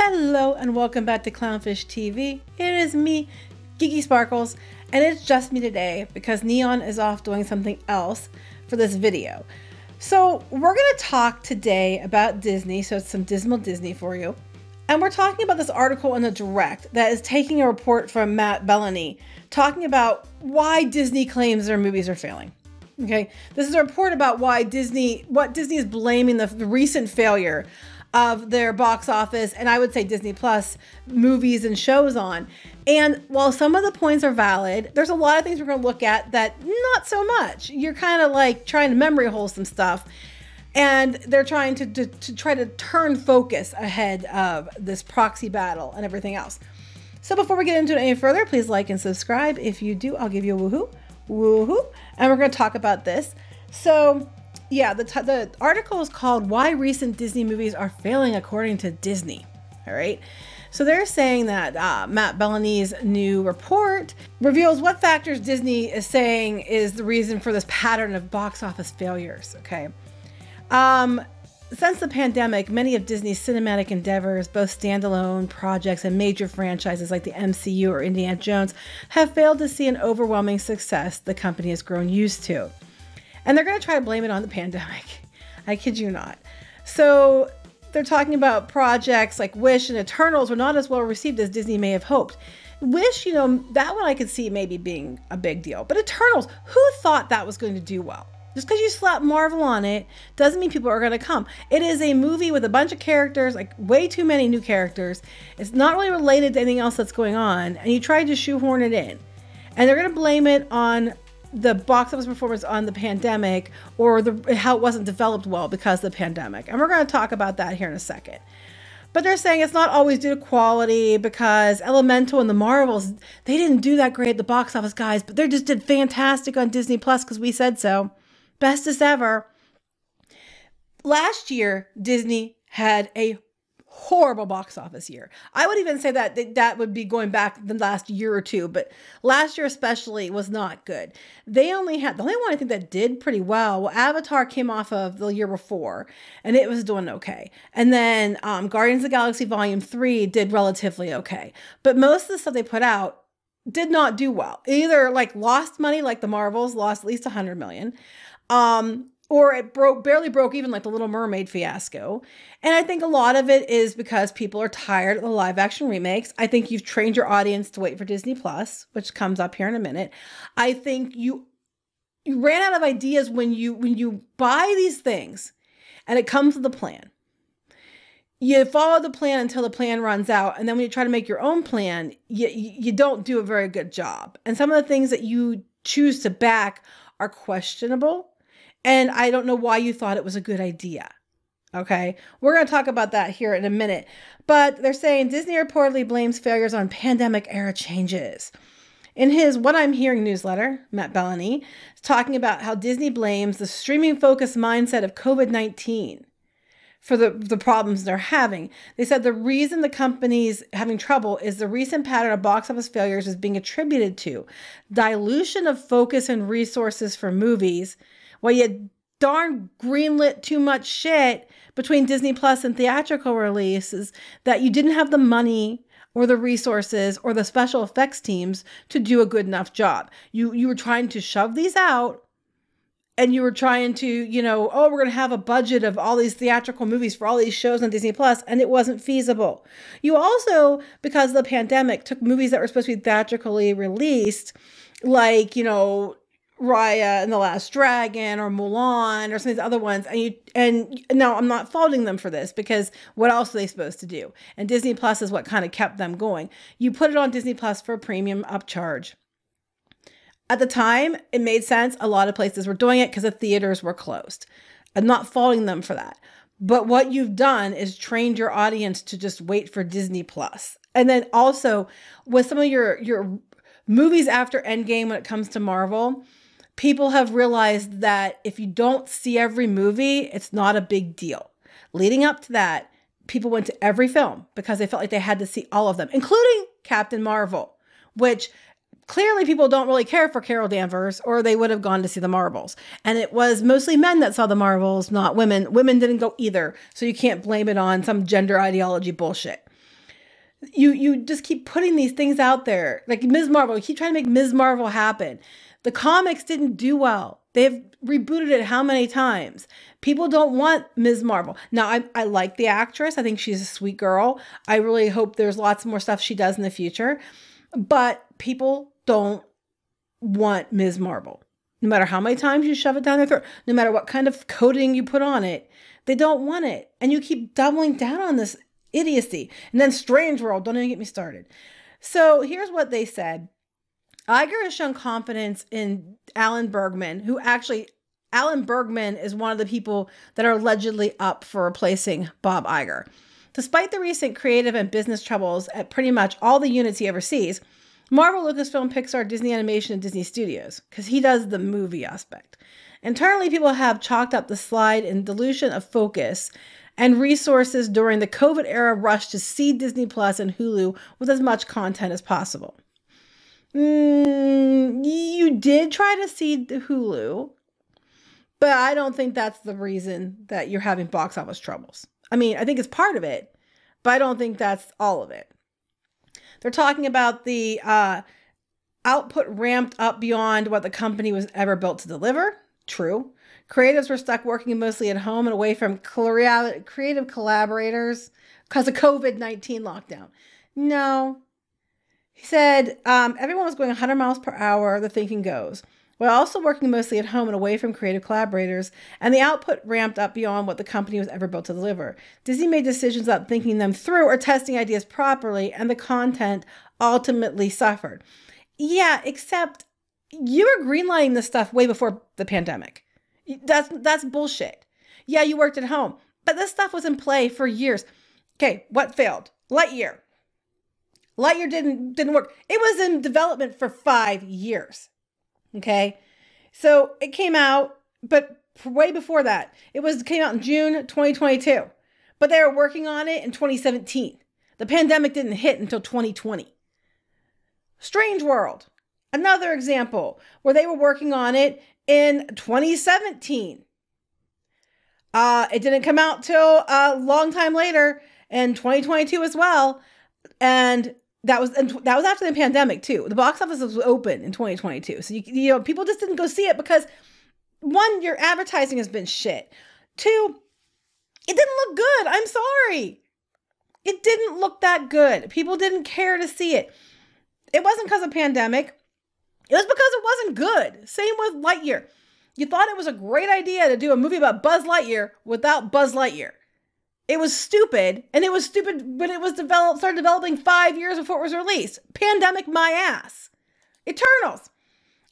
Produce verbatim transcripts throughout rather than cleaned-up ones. Hello and welcome back to Clownfish T V. It is me, Geeky Sparkles, and it's just me today because Neon is off doing something else for this video. So we're going to talk today about Disney, so it's some dismal Disney for you. And we're talking about this article in The Direct that is taking a report from Matt Belloni talking about why Disney claims their movies are failing. Okay, this is a report about why Disney, what Disney is blaming the, the recent failure of their box office, and I would say Disney Plus movies and shows on. And while some of the points are valid, there's a lot of things we're going to look at that not so much. You're kind of like trying to memory hole some stuff. And they're trying to, to, to try to turn focus ahead of this proxy battle and everything else. So before we get into it any further, please like and subscribe. If you do, I'll give you a woohoo, woohoo. And we're going to talk about this. So yeah, the, t the article is called Why Recent Disney Movies Are Failing According to Disney. All right. So they're saying that uh, Matt Belloni's new report reveals what factors Disney is saying is the reason for this pattern of box office failures. Okay. Um, since the pandemic, many of Disney's cinematic endeavors, both standalone projects and major franchises like the M C U or Indiana Jones, have failed to see an overwhelming success the company has grown used to. And they're going to try to blame it on the pandemic. I kid you not. So they're talking about projects like Wish and Eternals were not as well received as Disney may have hoped. Wish, you know, that one I could see maybe being a big deal. But Eternals, who thought that was going to do well? Just because you slap Marvel on it doesn't mean people are going to come. It is a movie with a bunch of characters, like way too many new characters. It's not really related to anything else that's going on. And you tried to shoehorn it in. And they're going to blame it on the box office performance on the pandemic or the, how it wasn't developed well because of the pandemic. And we're going to talk about that here in a second. But they're saying it's not always due to quality because Elemental and The Marvels, they didn't do that great at the box office, guys, but they just did fantastic on Disney Plus because we said so. Bestest ever. Last year, Disney had a horrible box office year. I would even say that that would be going back the last year or two, but last year especially was not good. They only had, the only one I think that did pretty well, well Avatar came off of the year before and it was doing okay. And then um, Guardians of the Galaxy Volume three did relatively okay. But most of the stuff they put out did not do well. It either like lost money, like the Marvels lost at least one hundred million dollars. Um, or it broke, barely broke even, like the Little Mermaid fiasco. And I think a lot of it is because people are tired of the live action remakes. I think you've trained your audience to wait for Disney Plus, which comes up here in a minute. I think you, you ran out of ideas when you, when you buy these things and it comes with a plan. You follow the plan until the plan runs out. And then when you try to make your own plan, you, you don't do a very good job. And some of the things that you choose to back are questionable. And I don't know why you thought it was a good idea. Okay, we're going to talk about that here in a minute. But they're saying Disney reportedly blames failures on pandemic era changes. In his What I'm Hearing newsletter, Matt Belloni is talking about how Disney blames the streaming focused mindset of COVID nineteen for the, the problems they're having. They said the reason the company's having trouble is the recent pattern of box office failures is being attributed to dilution of focus and resources for movies. Well, you darn greenlit too much shit between Disney Plus and theatrical releases that you didn't have the money or the resources or the special effects teams to do a good enough job. You, you were trying to shove these out and you were trying to, you know, oh, we're going to have a budget of all these theatrical movies for all these shows on Disney Plus, and it wasn't feasible. You also, because of the pandemic, took movies that were supposed to be theatrically released, like, you know, Raya and the Last Dragon or Mulan or some of these other ones. And you, and now I'm not faulting them for this because what else are they supposed to do? And Disney Plus is what kind of kept them going. You put it on Disney Plus for a premium upcharge. At the time, it made sense. A lot of places were doing it because the theaters were closed. I'm not faulting them for that. But what you've done is trained your audience to just wait for Disney Plus. And then also with some of your, your movies after Endgame, when it comes to Marvel, people have realized that if you don't see every movie, it's not a big deal. Leading up to that, people went to every film because they felt like they had to see all of them, including Captain Marvel, which clearly people don't really care for Carol Danvers or they would have gone to see the Marvels. And it was mostly men that saw the Marvels, not women. Women didn't go either. So you can't blame it on some gender ideology bullshit. You you just keep putting these things out there. Like Miz Marvel, you keep trying to make Miz Marvel happen. The comics didn't do well. They've rebooted it how many times? People don't want Miz Marvel. Now, I, I like the actress. I think she's a sweet girl. I really hope there's lots more stuff she does in the future. But people don't want Miz Marvel. No matter how many times you shove it down their throat, no matter what kind of coating you put on it, they don't want it. And you keep doubling down on this idiocy. And then Strange World, don't even get me started. So here's what they said. Iger has shown confidence in Alan Bergman, who actually, Alan Bergman is one of the people that are allegedly up for replacing Bob Iger. Despite the recent creative and business troubles at pretty much all the units he oversees, Marvel, Lucasfilm, Pixar, Disney Animation, and Disney Studios, because he does the movie aspect. Internally, people have chalked up the slide in dilution of focus and resources during the COVID era rush to see Disney Plus and Hulu with as much content as possible. Mm, you did try to see Hulu, but I don't think that's the reason that you're having box office troubles. I mean, I think it's part of it, but I don't think that's all of it. They're talking about the uh, output ramped up beyond what the company was ever built to deliver. True. Creatives were stuck working mostly at home and away from creative collaborators because of COVID nineteen lockdown. No. He said, um, everyone was going one hundred miles per hour, the thinking goes, while also working mostly at home and away from creative collaborators, and the output ramped up beyond what the company was ever built to deliver. Disney made decisions without thinking them through or testing ideas properly, and the content ultimately suffered. Yeah, except you were greenlighting this stuff way before the pandemic. That's, that's bullshit. Yeah, you worked at home, but this stuff was in play for years. Okay, what failed? Lightyear. Lightyear didn't, didn't work. It was in development for five years. Okay, so it came out, but way before that, it was came out in June twenty twenty-two, but they were working on it in twenty seventeen. The pandemic didn't hit until twenty twenty. Strange World, another example where they were working on it in twenty seventeen. Uh, it didn't come out till a long time later in twenty twenty-two as well, and That was and that was after the pandemic too. The box office was open in twenty twenty-two, so you, you know people just didn't go see it because one, your advertising has been shit. Two, it didn't look good. I'm sorry, it didn't look that good. People didn't care to see it. It wasn't because of pandemic. It was because it wasn't good. Same with Lightyear. You thought it was a great idea to do a movie about Buzz Lightyear without Buzz Lightyear. It was stupid, and it was stupid when it was developed, started developing five years before it was released. Pandemic my ass. Eternals.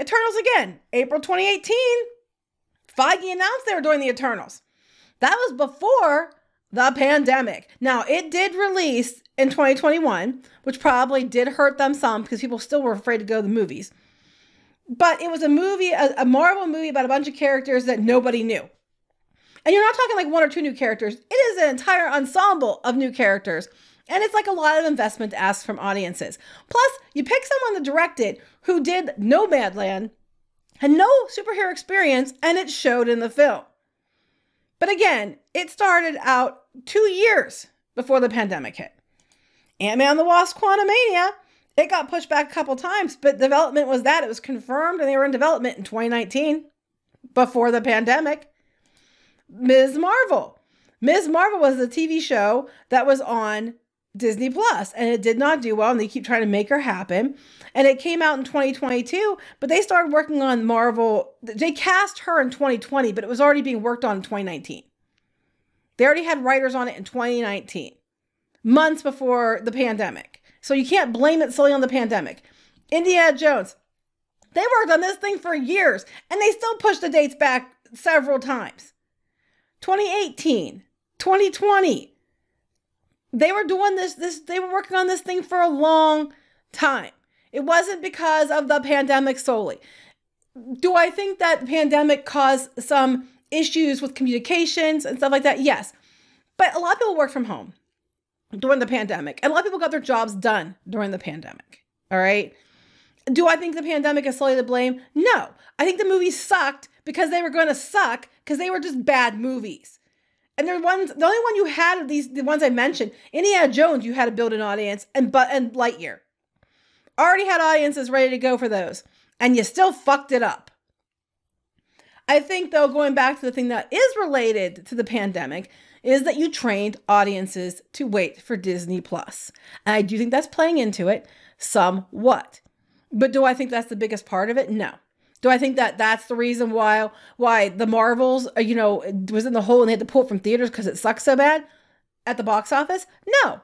Eternals again, April twenty eighteen. Feige announced they were doing the Eternals. That was before the pandemic. Now, it did release in twenty twenty-one, which probably did hurt them some because people still were afraid to go to the movies. But it was a movie, a, a Marvel movie about a bunch of characters that nobody knew. And you're not talking like one or two new characters. It is an entire ensemble of new characters. And it's like a lot of investment to ask from audiences. Plus, you pick someone that directed who did Nomadland, had no superhero experience, and it showed in the film. But again, it started out two years before the pandemic hit. Ant-Man and the Wasp: Quantumania, it got pushed back a couple times, but development was that. It was confirmed, and they were in development in twenty nineteen, before the pandemic. Miz Marvel. Miz Marvel was a T V show that was on Disney Plus, and it did not do well, and they keep trying to make her happen. And it came out in twenty twenty-two, but they started working on Marvel. They cast her in twenty twenty, but it was already being worked on in twenty nineteen. They already had writers on it in twenty nineteen, months before the pandemic. So you can't blame it solely on the pandemic. Indiana Jones. They worked on this thing for years, and they still pushed the dates back several times. twenty eighteen, twenty twenty, they were doing this, this, they were working on this thing for a long time. It wasn't because of the pandemic solely. Do I think that the pandemic caused some issues with communications and stuff like that? Yes. But a lot of people worked from home during the pandemic, and a lot of people got their jobs done during the pandemic. All right. Do I think the pandemic is solely to blame? No. I think the movie sucked because they were going to suck because they were just bad movies. And there ones, the only one you had of these, the ones I mentioned, Indiana Jones, you had to build an audience, and but and Lightyear already had audiences ready to go for those, and you still fucked it up. I think, though, going back to the thing that is related to the pandemic, is that you trained audiences to wait for Disney Plus. And I do think that's playing into it somewhat. But do I think that's the biggest part of it? No. Do I think that that's the reason why why The Marvels, you know, was in the hole and they had to pull it from theaters because it sucks so bad at the box office? No.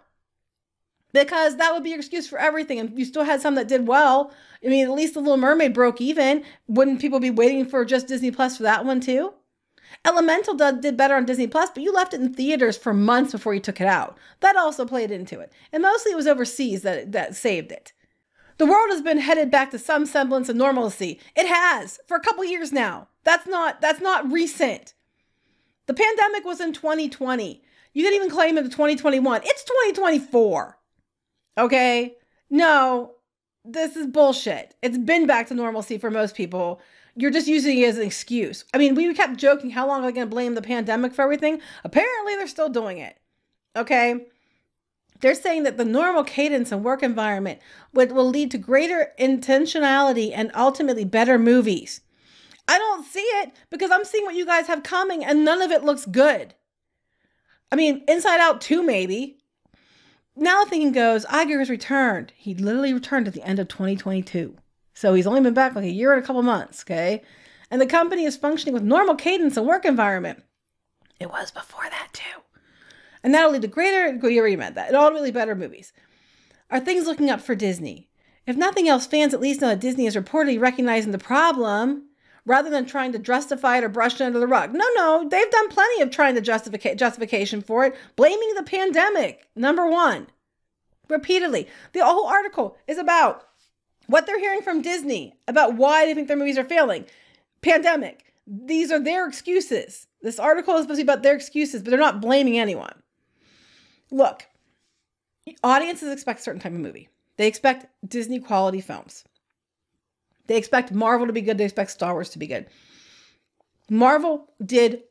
Because that would be your excuse for everything. And you still had some that did well. I mean, at least The Little Mermaid broke even. Wouldn't people be waiting for just Disney Plus for that one too? Elemental did better on Disney Plus, but you left it in theaters for months before you took it out. That also played into it. And mostly it was overseas that, that saved it. The world has been headed back to some semblance of normalcy. It has for a couple years now. That's not, that's not recent. The pandemic was in twenty twenty. You didn't even claim it to twenty twenty-one. It's twenty twenty-four. Okay? No, this is bullshit. It's been back to normalcy for most people. You're just using it as an excuse. I mean, we kept joking, how long are they going to blame the pandemic for everything? Apparently, they're still doing it. Okay? They're saying that the normal cadence and work environment would, will lead to greater intentionality and ultimately better movies. I don't see it because I'm seeing what you guys have coming and none of it looks good. I mean, Inside Out two maybe. Now the thinking goes, Iger has returned. He literally returned at the end of twenty twenty-two. So he's only been back like a year and a couple months, okay? And the company is functioning with normal cadence and work environment. It was before that too. And that'll lead to greater, you already meant that, and ultimately better movies. Are things looking up for Disney? If nothing else, fans at least know that Disney is reportedly recognizing the problem rather than trying to justify it or brush it under the rug. No, no, they've done plenty of trying to justify justification for it, blaming the pandemic, number one, repeatedly. The whole article is about what they're hearing from Disney about why they think their movies are failing. Pandemic. These are their excuses. This article is supposed to be about their excuses, but they're not blaming anyone. Look, audiences expect a certain type of movie. They expect Disney quality films. They expect Marvel to be good. They expect Star Wars to be good. Marvel did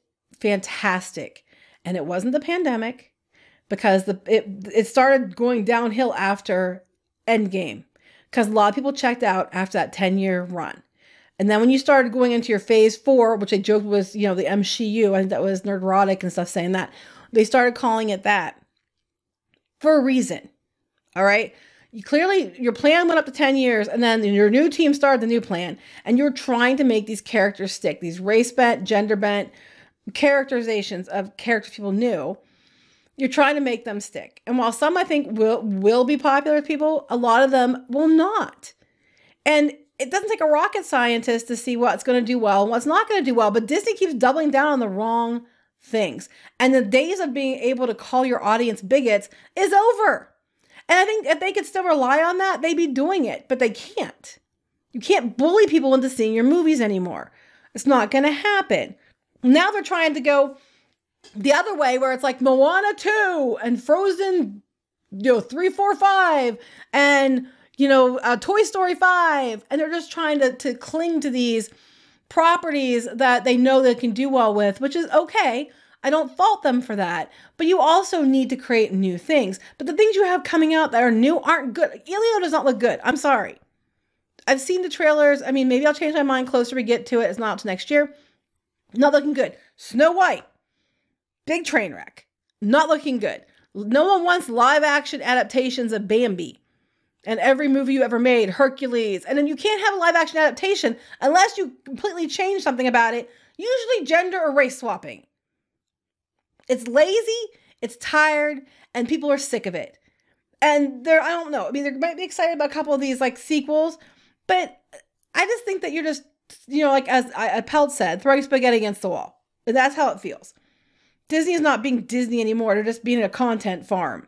fantastic. And it wasn't the pandemic because the it, it started going downhill after Endgame because a lot of people checked out after that ten-year run. And then when you started going into your phase four, which I joked was, you know, the M C U, I think that was Nerdrotic and stuff saying that, they started calling it that. For a reason, all right? You clearly, your plan went up to ten years, and then your new team started the new plan, and you're trying to make these characters stick, these race-bent, gender-bent characterizations of characters people knew. You're trying to make them stick. And while some, I think, will, will be popular with people, a lot of them will not. And it doesn't take a rocket scientist to see what's going to do well and what's not going to do well, but Disney keeps doubling down on the wrong things. And the days of being able to call your audience bigots is over. And I think if they could still rely on that, they'd be doing it, but they can't. You can't bully people into seeing your movies anymore. It's not going to happen. Now they're trying to go the other way where it's like Moana two and Frozen, you know, three, four, five and, you know, uh, Toy Story five. And they're just trying to, to cling to these properties that they know they can do well with, which is okay. I don't fault them for that. But you also need to create new things. But the things you have coming out that are new aren't good. Elio does not look good. I'm sorry. I've seen the trailers. I mean, maybe I'll change my mind closer we get to it. It's not up to next year. Not looking good. Snow White. Big train wreck. Not looking good. No one wants live action adaptations of Bambi. And every movie you ever made, Hercules. And then you can't have a live action adaptation unless you completely change something about it. Usually gender or race swapping. It's lazy, it's tired, and people are sick of it. And they're, I don't know. I mean, they might be excited about a couple of these like sequels, but I just think that you're just, you know, like as I, Pelt said, throwing spaghetti against the wall. And that's how it feels. Disney is not being Disney anymore. They're just being a content farm.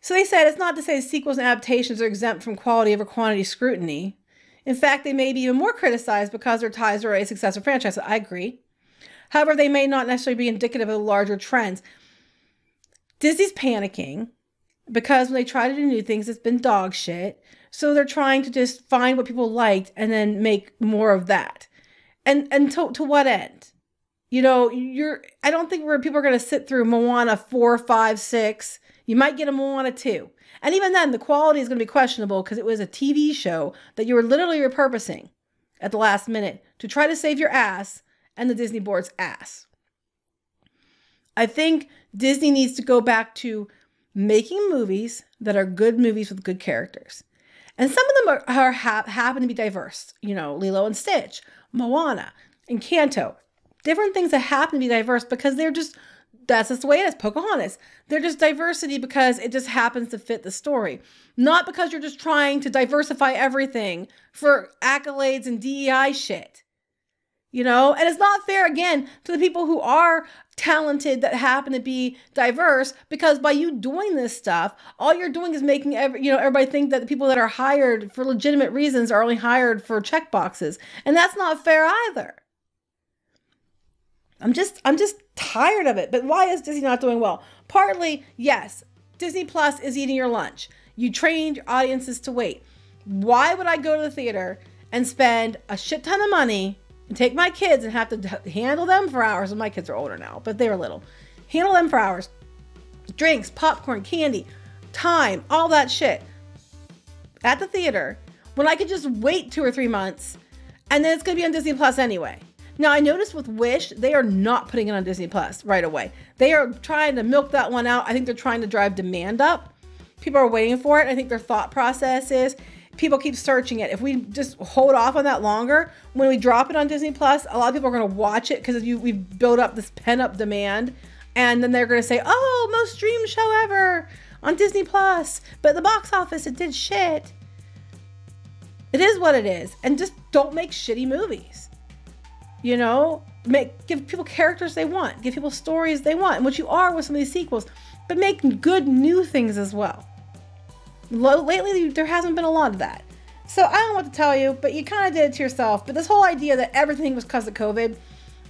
So they said, it's not to say sequels and adaptations are exempt from quality over quantity scrutiny. In fact, they may be even more criticized because their ties are a successor franchise. I agree. However, they may not necessarily be indicative of the larger trends. Disney's panicking because when they try to do new things, it's been dog shit. So they're trying to just find what people liked and then make more of that. And, and to, to what end? you know, you're, I don't think where people are going to sit through Moana four, five, six. You might get a Moana two. And even then, the quality is going to be questionable because it was a T V show that you were literally repurposing at the last minute to try to save your ass and the Disney board's ass. I think Disney needs to go back to making movies that are good movies with good characters. And some of them are, are ha happen to be diverse. You know, Lilo and Stitch, Moana, Encanto. Different things that happen to be diverse because they're just, that's just the way it is. Pocahontas. They're just diversity because it just happens to fit the story. Not because you're just trying to diversify everything for accolades and D E I shit. You know, and it's not fair, again, to the people who are talented that happen to be diverse, because by you doing this stuff, all you're doing is making every, you know, everybody think that the people that are hired for legitimate reasons are only hired for checkboxes. And that's not fair either. I'm just, I'm just tired of it. But why is Disney not doing well? Partly, yes, Disney Plus is eating your lunch. You trained your audiences to wait. Why would I go to the theater and spend a shit ton of money and take my kids and have to handle them for hours? And my kids are older now, but they were little. Handle them for hours. Drinks, popcorn, candy, time, all that shit at the theater when I could just wait two or three months and then it's going to be on Disney Plus anyway. Now, I noticed with Wish, they are not putting it on Disney Plus right away. They are trying to milk that one out. I think they're trying to drive demand up. People are waiting for it. I think their thought process is people keep searching it. If we just hold off on that longer, when we drop it on Disney Plus, a lot of people are going to watch it because we've built up this pent-up demand. And then they're going to say, oh, most streamed show ever on Disney Plus. But the box office, it did shit. It is what it is. And just don't make shitty movies. You know, make, give people characters they want, give people stories they want, and what you are with some of these sequels, but make good new things as well. Lo lately, there hasn't been a lot of that. So I don't know what to tell you, but you kind of did it to yourself. But this whole idea that everything was because of COVID,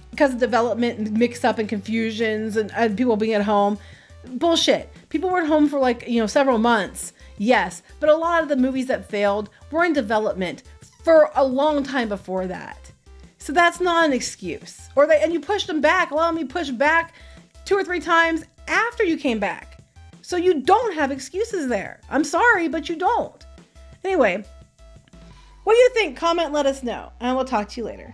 because of development and mix up and confusions and, and people being at home, bullshit. People were at home for like, you know, several months. Yes. But a lot of the movies that failed were in development for a long time before that. So that's not an excuse. Or they, and you pushed them back. Allow me to push back two or three times after you came back. So you don't have excuses there. I'm sorry, but you don't. Anyway, what do you think? Comment, let us know, and we'll talk to you later.